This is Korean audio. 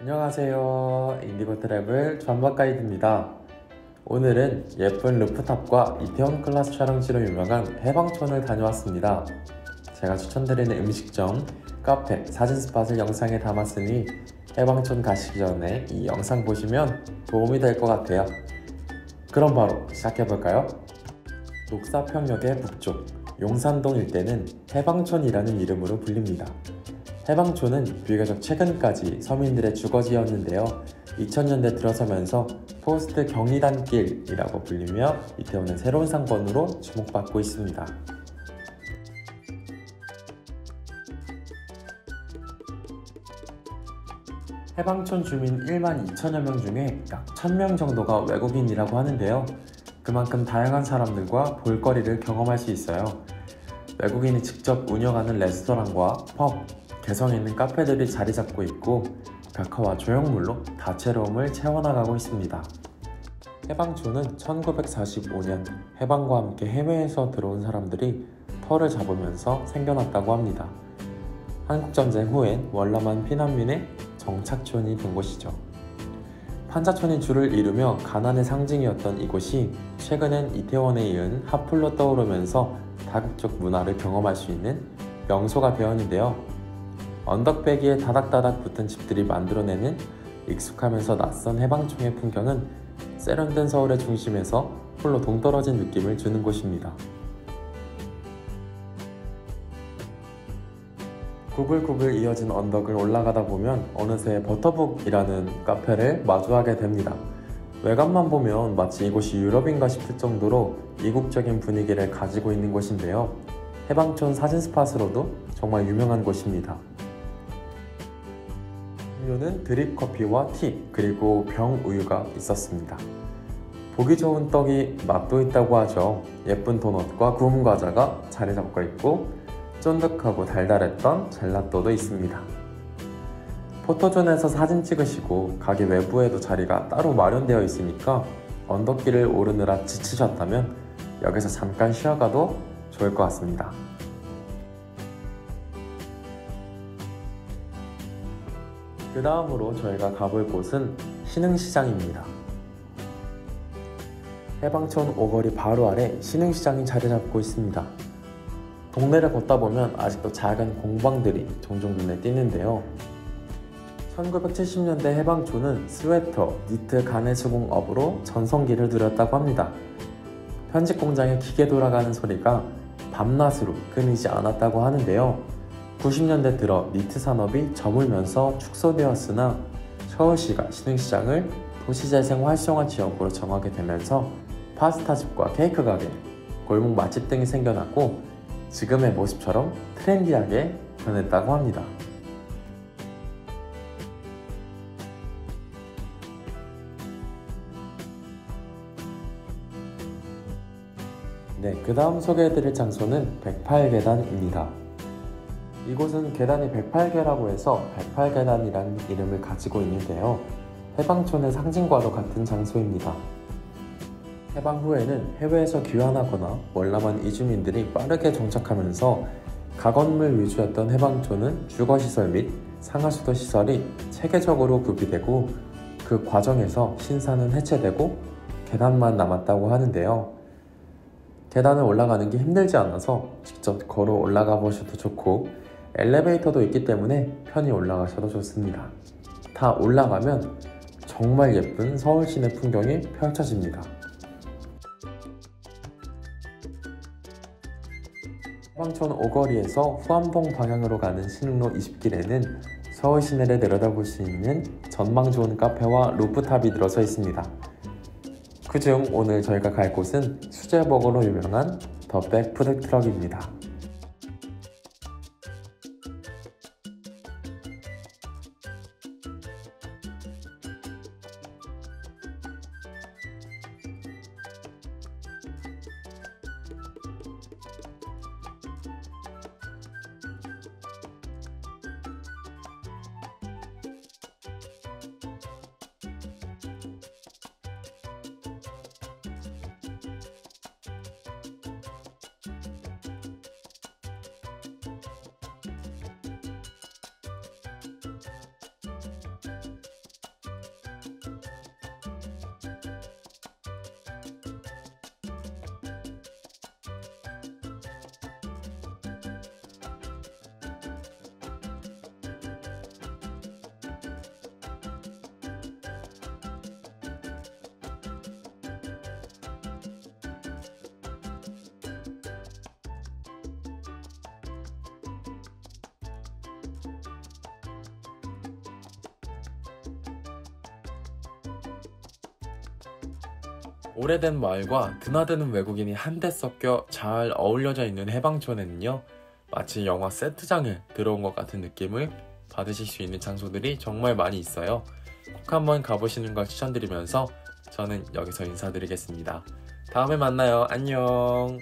안녕하세요. 인디고 트래블 전박 가이드입니다. 오늘은 예쁜 루프탑과 이태원 클라스 촬영지로 유명한 해방촌을 다녀왔습니다. 제가 추천드리는 음식점, 카페, 사진 스팟을 영상에 담았으니 해방촌 가시기 전에 이 영상 보시면 도움이 될 것 같아요. 그럼 바로 시작해볼까요? 녹사평역의 북쪽, 용산동 일대는 해방촌이라는 이름으로 불립니다. 해방촌은 비교적 최근까지 서민들의 주거지였는데요. 2000년대 들어서면서 포스트 경리단길이라고 불리며 이태원의 새로운 상권으로 주목받고 있습니다. 해방촌 주민 1만 2천여 명 중에 약 1000명 정도가 외국인이라고 하는데요. 그만큼 다양한 사람들과 볼거리를 경험할 수 있어요. 외국인이 직접 운영하는 레스토랑과 펍, 개성 있는 카페들이 자리 잡고 있고 벽화와 조형물로 다채로움을 채워나가고 있습니다. 해방촌은 1945년 해방과 함께 해외에서 들어온 사람들이 터를 잡으면서 생겨났다고 합니다. 한국전쟁 후엔 월남한 피난민의 정착촌이 된 곳이죠. 판자촌이 줄을 이루며 가난의 상징이었던 이곳이 최근엔 이태원에 이은 핫플로 떠오르면서 다국적 문화를 경험할 수 있는 명소가 되었는데요. 언덕배기에 다닥다닥 붙은 집들이 만들어내는 익숙하면서 낯선 해방촌의 풍경은 세련된 서울의 중심에서 홀로 동떨어진 느낌을 주는 곳입니다. 구불구불 이어진 언덕을 올라가다 보면 어느새 버터북이라는 카페를 마주하게 됩니다. 외관만 보면 마치 이곳이 유럽인가 싶을 정도로 이국적인 분위기를 가지고 있는 곳인데요. 해방촌 사진 스팟으로도 정말 유명한 곳입니다. 음료는 드립커피와 티, 그리고 병우유가 있었습니다. 보기 좋은 떡이 맛도 있다고 하죠. 예쁜 도넛과 구운 과자가 자리 잡고 있고 쫀득하고 달달했던 젤라또도 있습니다. 포토존에서 사진 찍으시고 가게 외부에도 자리가 따로 마련되어 있으니까 언덕길을 오르느라 지치셨다면 여기서 잠깐 쉬어가도 좋을 것 같습니다. 그 다음으로 저희가 가볼 곳은 신흥시장입니다. 해방촌 오거리 바로 아래 신흥시장이 자리 잡고 있습니다. 동네를 걷다 보면 아직도 작은 공방들이 종종 눈에 띄는데요. 1970년대 해방촌은 스웨터, 니트, 가내 수공업으로 전성기를 누렸다고 합니다. 편집 공장의 기계 돌아가는 소리가 밤낮으로 끊이지 않았다고 하는데요. 90년대 들어 니트 산업이 저물면서 축소되었으나 서울시가 신흥시장을 도시재생 활성화 지역으로 정하게 되면서 파스타집과 케이크 가게, 골목 맛집 등이 생겨났고 지금의 모습처럼 트렌디하게 변했다고 합니다. 네, 그 다음 소개해드릴 장소는 108계단입니다. 이곳은 계단이 108개라고 해서 108계단이라는 이름을 가지고 있는데요. 해방촌의 상징과도 같은 장소입니다. 해방 후에는 해외에서 귀환하거나 월남한 이주민들이 빠르게 정착하면서 가건물 위주였던 해방촌은 주거시설 및 상하수도 시설이 체계적으로 구비되고 그 과정에서 신사는 해체되고 계단만 남았다고 하는데요. 계단을 올라가는 게 힘들지 않아서 직접 걸어 올라가 보셔도 좋고 엘리베이터도 있기 때문에 편히 올라가셔도 좋습니다. 다 올라가면 정말 예쁜 서울 시내 풍경이 펼쳐집니다. 해방촌 오거리에서 후안봉 방향으로 가는 신흥로 20길에는 서울 시내를 내려다볼 수 있는 전망 좋은 카페와 루프탑이 들어서 있습니다. 그중 오늘 저희가 갈 곳은 수제버거로 유명한 더백 푸드트럭입니다. 오래된 마을과 드나드는 외국인이 한데 섞여 잘 어울려져 있는 해방촌에는요, 마치 영화 세트장에 들어온 것 같은 느낌을 받으실 수 있는 장소들이 정말 많이 있어요. 꼭 한번 가보시는 걸 추천드리면서 저는 여기서 인사드리겠습니다. 다음에 만나요. 안녕.